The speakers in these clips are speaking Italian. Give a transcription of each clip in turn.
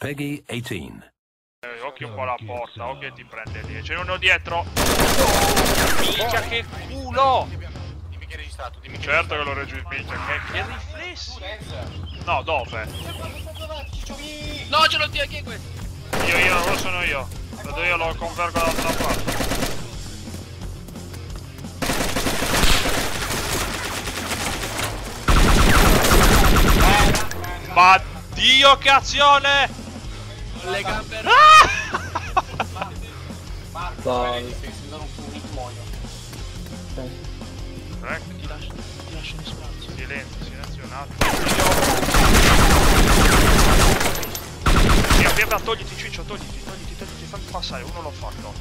Peggy 18. Occhio qua alla porta, occhio ti prende lì. C'è uno dietro. Minchia che culo! Dimmi che è registrato, dimmi che è registrato. Certo che l'ho registrato, minchia, che riflessi! No, dove? No, ce l'ho tirato, chi è questo? Io, non lo sono io. Vado io, lo convergo dall'altra parte. Ma Dio che azione! Le gambe Marco, sei un muoio. Ti lascio uno spazio. Silenzio un attimo. Via, togliti Ciccio, togliti, fammi passare, uno l'ho fatto.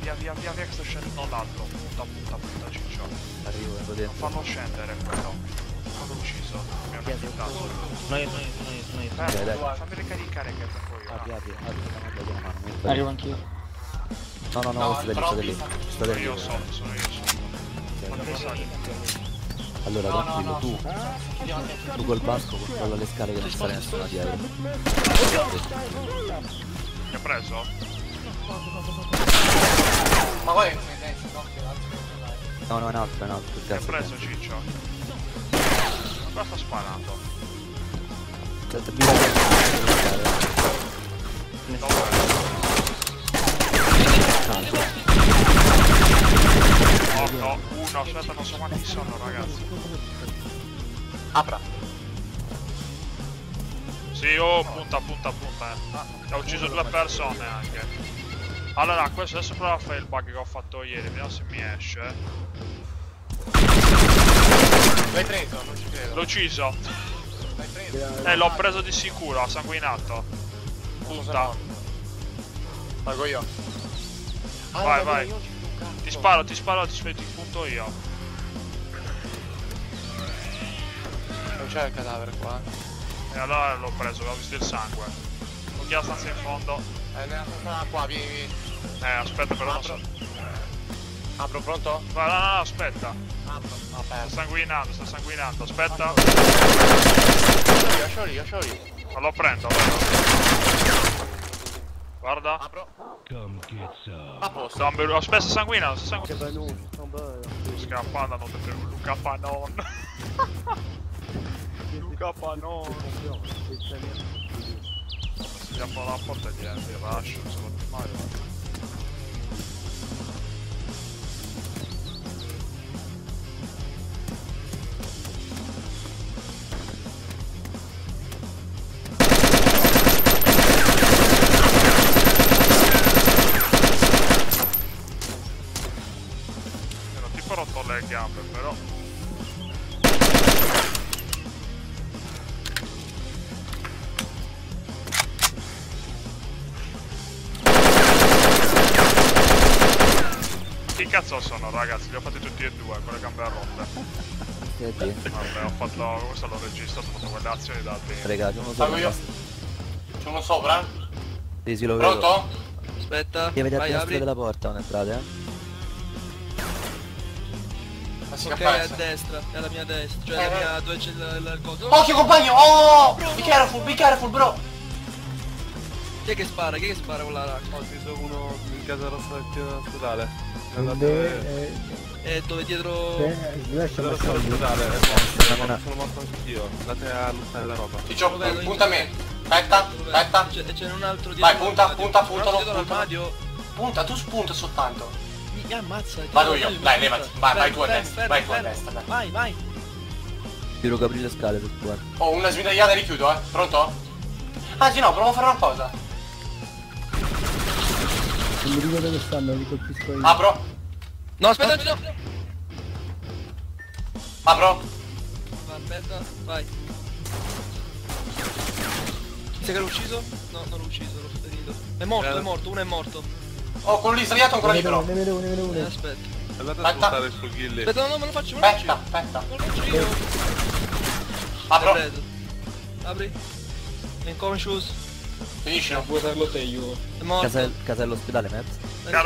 Via che sto scendendo l'altro. Punta Ciccio. Arrivo, ecco dentro. Non fanno scendere quello. L'ho ucciso, mi hanno aiutato. Noi fammi ricaricare che per poi io. Arrivo anch'io. No, sto lì. Sono io. Allora tranquillo, tu col basco controlla le scale che non sta nessuno da dietro. Ti ha preso? Ma vai, no, è un altro. Ti ha preso Ciccio? Qua sta sparando. No, uno, aspetta, non so quanti sono, ragazzi. Apra. Sì, oh, punta. Ha ucciso due persone anche. Allora, questo adesso prova a fare il bug che ho fatto ieri, vediamo se mi esce. L'hai preso? Non ci credo. L'ho ucciso. L'hai preso? L'ho preso di sicuro, ha sanguinato. Punta. Pago io. Vai. Ti sparo, ti punto io. Non c'è il cadavere qua. E allora l'ho preso, avevo visto il sangue. Ho chiamato stanza in fondo. Nella stanza qua, vieni. Aspetta però non so. Apro, pronto? No, aspetta. Apro. Sta sanguinando, aspetta. Lascio lì. Ma lo prendo, guarda. Apro. A posto. Aspetta, sta sanguinando. Scappando, non per Luca Panon. Luca Panon. Stiamo alla porta di lascio, sono Mario. Le gambe però che cazzo sono, ragazzi, li ho fatti tutti e due con le gambe rotte. Vabbè, ho fatto questo, l'ho registrato, ho fatto quelle azioni da te. Raga, c'è uno sopra? Sì, lo vedo. Pronto? Aspetta, vai, apri. Destra della porta non entrate, Ok, a destra, è alla mia destra, cioè alla mia dove c'è il coso. Occhio compagno! Oh! Be careful bro! Chi è che spara con la racca? Ho preso uno in casa rossa dell'ospedale. E dove dietro. Lascia la rossa dell'ospedale, sono morto anch'io. Andate a lottare la roba. Ciccio, punta a me! Aspetta! C'è un altro dietro. Vai, punta, tu spunta soltanto! Mi ammazza, vado io, dai, levati, vai tu a destra, vai. Tiro che apri le scale per qua. Oh, una smidagliata, richiudo, pronto? Anzi no, provo a fare una cosa. Non mi ricordo dove stanno, li colpisco io. Apro. No, aspetta. Apro. Aspetta, vai. Sai che l'ho ucciso? No, non l'ho ucciso, l'ho ferito. È morto, uno è morto. Oh, quello lì sdraiato ancora lì però. Ne vedo uno. Aspetta. Andate a spostare il fuochile. Aspetta, no, me lo faccio. Me lo faccio io. Apro. Apri. Inconcius. Finisci, non puoi darlo te io. È morto. Casa dell'ospedale, mezzo. È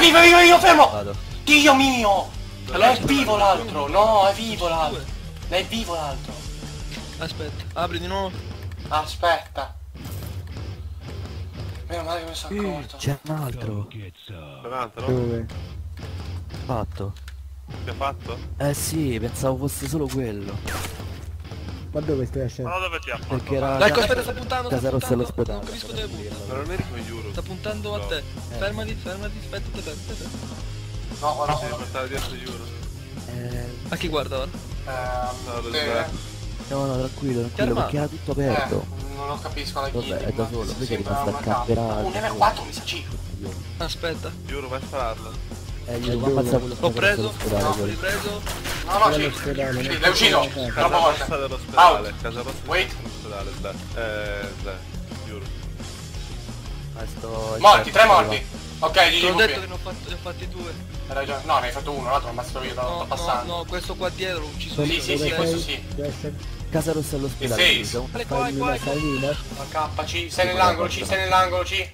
vivo, io fermo. Vado. Dio mio. Allora è vivo l'altro. No, è vivo l'altro. È vivo l'altro. Aspetta, apri di nuovo. Aspetta. Meno male che mi sono accorto. C'è un altro. Dove? Fatto. L'hai fatto? Eh sì, pensavo fosse solo quello. Ma dove stai scendendo? Ma dove ti ha fatto? Perché era... Dai, aspetta, sta puntando, sta puntando. Non capisco dove punta. Sta puntando a te. Fermati, fermati, aspetta, aspetta. No, guarda, devi portare dietro, giuro. A chi guarda ora? No, no, tranquillo, tranquillo, perché era tutto aperto. Non lo capisco, la guida. Vabbè, è da solo, perché è rimasto a camperare. Un M4 mi sa 5. Aspetta. Giuro, vai a spararlo. Gli devo ammazzare quello. L'ho preso, l'ho ripreso. No, no, sì, l'hai ucciso. Casa rossa dell'ospedale. Casa rossa dell'ospedale, dai. Dai, giuro. Morti, 3 morti. Ok, gli ho detto che ne ho fatti 2. No, ne hai fatto uno, l'altro l'ho ammazzato io, l'ho passato. No, questo qua dietro l'ho ucciso. Sì, sì, sì, questo sì. Casa rossa dell'ospedale. Sì, sì. Qua, qua, qua. KC, sei nell'angolo, C, sei nell'angolo, C.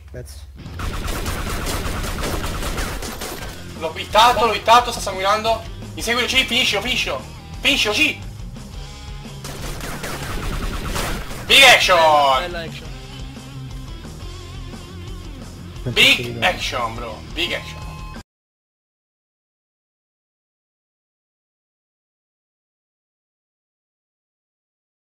L'ho hittato, sta sanguinando. Mi segui il C, finisci, finisci, C. Big action! Bella action. Big action, bro. Big action.